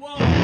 Whoa.